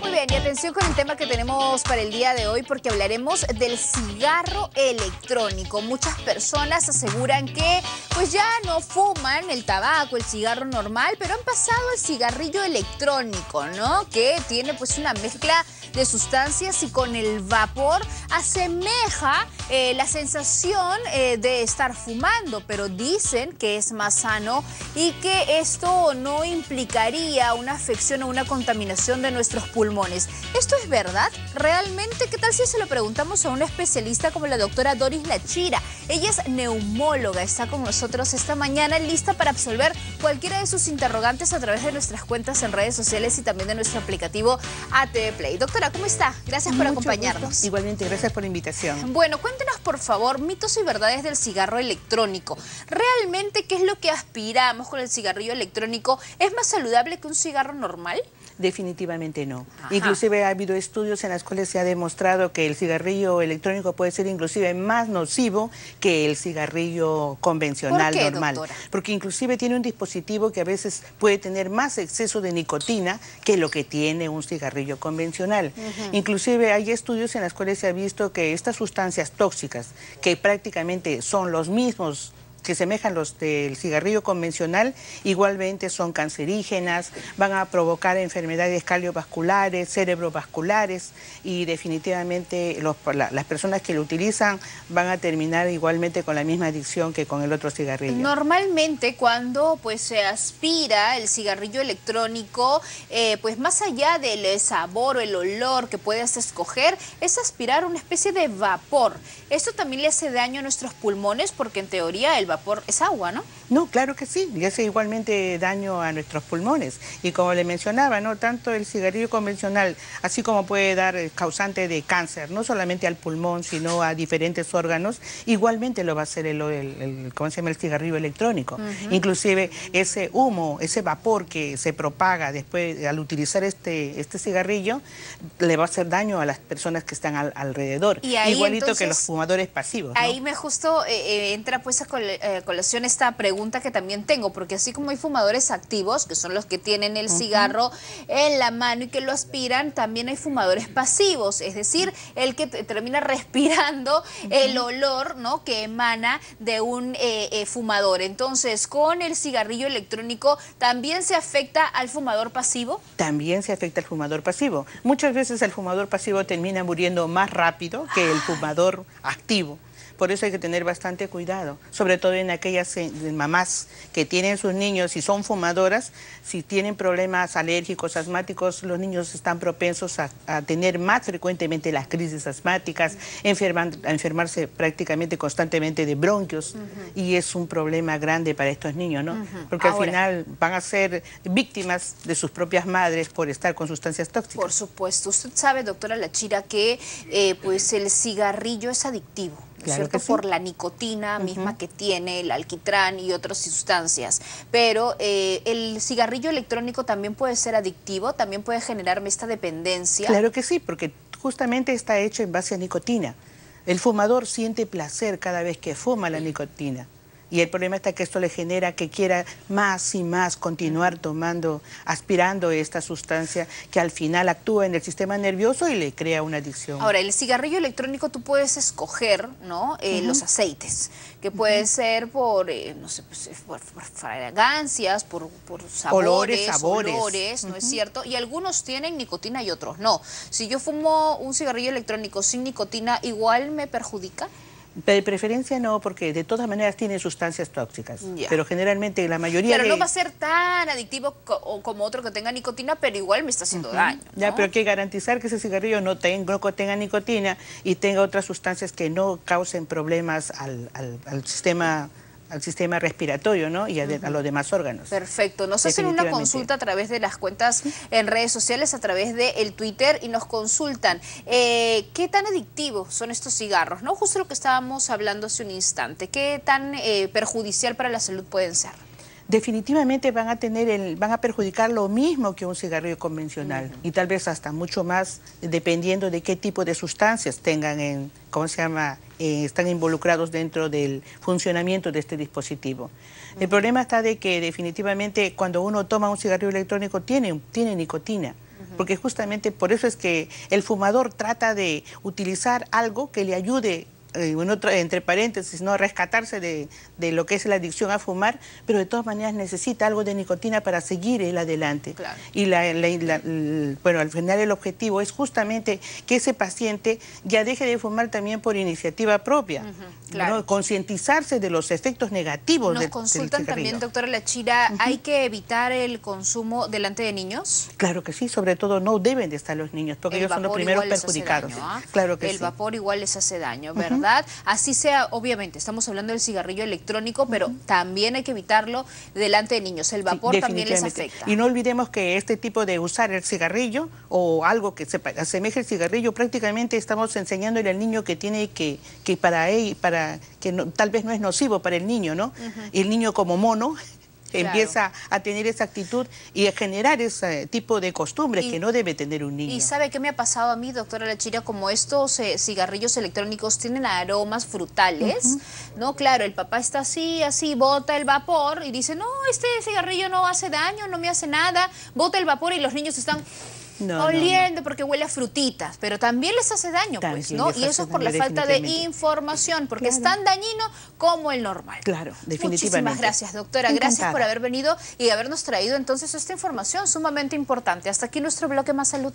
Muy bien, y atención con el tema que tenemos para el día de hoy, porque hablaremos del cigarro electrónico. Muchas personas aseguran que pues ya no fuman el tabaco, el cigarro normal, pero han pasado al cigarrillo electrónico, ¿no? Que tiene pues una mezcla de sustancias y con el vapor asemeja la sensación de estar fumando, pero dicen que es más sano y que esto no implicaría una afección o una contaminación de nuestros pulmones. ¿Esto es verdad? ¿Realmente? ¿Qué tal si se lo preguntamos a una especialista como la doctora Doris La Chira? Ella es neumóloga, está con nosotros esta mañana lista para absolver cualquiera de sus interrogantes a través de nuestras cuentas en redes sociales y también de nuestro aplicativo ATV Play. Doctora, ¿cómo está? Gracias por acompañarnos. Gusto. Igualmente, gracias por la invitación. Bueno, cuéntenos por favor, mitos y verdades del cigarro electrónico. ¿Realmente qué es lo que aspiramos con el cigarrillo electrónico? ¿Es más saludable que un cigarro normal? Definitivamente no. Ajá. Inclusive ha habido estudios en los cuales se ha demostrado que el cigarrillo electrónico puede ser inclusive más nocivo que el cigarrillo convencional. ¿Por qué, normal? Doctora. Porque inclusive tiene un dispositivo que a veces puede tener más exceso de nicotina que lo que tiene un cigarrillo convencional. Uh-huh. Inclusive hay estudios en los cuales se ha visto que estas sustancias tóxicas, que prácticamente son los mismos que semejan los del cigarrillo convencional, igualmente son cancerígenas, van a provocar enfermedades cardiovasculares, cerebrovasculares, y definitivamente las personas que lo utilizan van a terminar igualmente con la misma adicción que con el otro cigarrillo. Normalmente cuando pues se aspira el cigarrillo electrónico, pues más allá del sabor o el olor que puedas escoger, es aspirar una especie de vapor. Esto también le hace daño a nuestros pulmones porque en teoría el vapor es agua, ¿no? No, claro que sí, y hace igualmente daño a nuestros pulmones. Y como le mencionaba, ¿no? Tanto el cigarrillo convencional, así como puede dar causante de cáncer, no solamente al pulmón, sino a diferentes órganos, igualmente lo va a hacer el cigarrillo electrónico. Uh-huh. Inclusive ese humo, ese vapor que se propaga después al utilizar este cigarrillo, le va a hacer daño a las personas que están alrededor. Y ahí, igualito entonces, que los fumadores pasivos, ¿no? Ahí me justo entra pues colación esta pregunta que también tengo, porque así como hay fumadores activos, que son los que tienen el cigarro en la mano y que lo aspiran, también hay fumadores pasivos, es decir, el que termina respirando el olor, ¿no?, que emana de un fumador. Entonces, ¿con el cigarrillo electrónico también se afecta al fumador pasivo? También se afecta al fumador pasivo. Muchas veces el fumador pasivo termina muriendo más rápido que el fumador activo. Por eso hay que tener bastante cuidado, sobre todo en aquellas mamás que tienen sus niños y son fumadoras. Si tienen problemas alérgicos, asmáticos, los niños están propensos a tener más frecuentemente las crisis asmáticas, a enfermarse prácticamente constantemente de bronquios, y es un problema grande para estos niños, ¿no? Porque ahora, al final van a ser víctimas de sus propias madres por estar con sustancias tóxicas. Por supuesto. Usted sabe, doctora La Chira, que pues el cigarrillo es adictivo. Claro, ¿cierto? Sí. Por la nicotina misma que tiene, el alquitrán y otras sustancias. Pero el cigarrillo electrónico también puede ser adictivo, también puede generarme esta dependencia. Claro que sí, porque justamente está hecho en base a nicotina. El fumador siente placer cada vez que fuma la nicotina. Y el problema está que esto le genera que quiera más y más continuar tomando, aspirando esta sustancia que al final actúa en el sistema nervioso y le crea una adicción. Ahora, el cigarrillo electrónico tú puedes escoger, ¿no? Los aceites, que puede ser por, no sé, pues, por fragancias, por sabores, olores, ¿no es cierto? Y algunos tienen nicotina y otros no. Si yo fumo un cigarrillo electrónico sin nicotina, ¿igual me perjudica? De preferencia no, porque de todas maneras tiene sustancias tóxicas, pero generalmente la mayoría... Pero no va a ser tan adictivo como otro que tenga nicotina, pero igual me está haciendo daño, ¿no? Ya, pero hay que garantizar que ese cigarrillo no tenga nicotina y tenga otras sustancias que no causen problemas al sistema respiratorio, ¿no? Y a los demás órganos. Perfecto. Nos hacen una consulta a través de las cuentas en redes sociales, a través del Twitter, y nos consultan qué tan adictivos son estos cigarros, ¿no? Justo lo que estábamos hablando hace un instante. ¿Qué tan perjudicial para la salud pueden ser? Definitivamente van a perjudicar lo mismo que un cigarrillo convencional, y tal vez hasta mucho más, dependiendo de qué tipo de sustancias tengan en están involucrados dentro del funcionamiento de este dispositivo. El problema está de que definitivamente cuando uno toma un cigarrillo electrónico tiene nicotina, porque justamente por eso es que el fumador trata de utilizar algo que le ayude, entre paréntesis, ¿no?, rescatarse de lo que es la adicción a fumar, pero de todas maneras necesita algo de nicotina para seguir él adelante. Claro. Y bueno, al final el objetivo es justamente que ese paciente ya deje de fumar también por iniciativa propia, claro, ¿no?, concientizarse de los efectos negativos del cigarrillo. Nos consultan también, doctora La Chira, ¿hay que evitar el consumo delante de niños? Claro que sí, sobre todo no deben de estar los niños, porque ellos son los primeros perjudicados. Daño, ¿eh? Claro que sí. El vapor igual les hace daño, ¿verdad? Así sea, obviamente, estamos hablando del cigarrillo electrónico, pero también hay que evitarlo delante de niños. El vapor también les afecta. Y no olvidemos que este tipo de usar el cigarrillo o algo que se asemeje al cigarrillo, prácticamente estamos enseñándole al niño que tiene que tal vez no es nocivo para el niño, ¿no? Y el niño como mono... Claro. Empieza a tener esa actitud y a generar ese tipo de costumbres que no debe tener un niño. ¿Y sabe qué me ha pasado a mí, doctora La Chira? Como estos cigarrillos electrónicos tienen aromas frutales, ¿no? Claro, el papá está así, bota el vapor y dice, no, este cigarrillo no hace daño, no me hace nada, bota el vapor y los niños están... oliendo porque huele a frutitas, pero también les hace daño, pues, ¿no? Y eso es por la falta de información, porque es tan dañino como el normal. Claro, definitivamente. Muchísimas gracias, doctora. Encantada. Gracias por haber venido y habernos traído entonces esta información sumamente importante. Hasta aquí nuestro bloque Más Salud.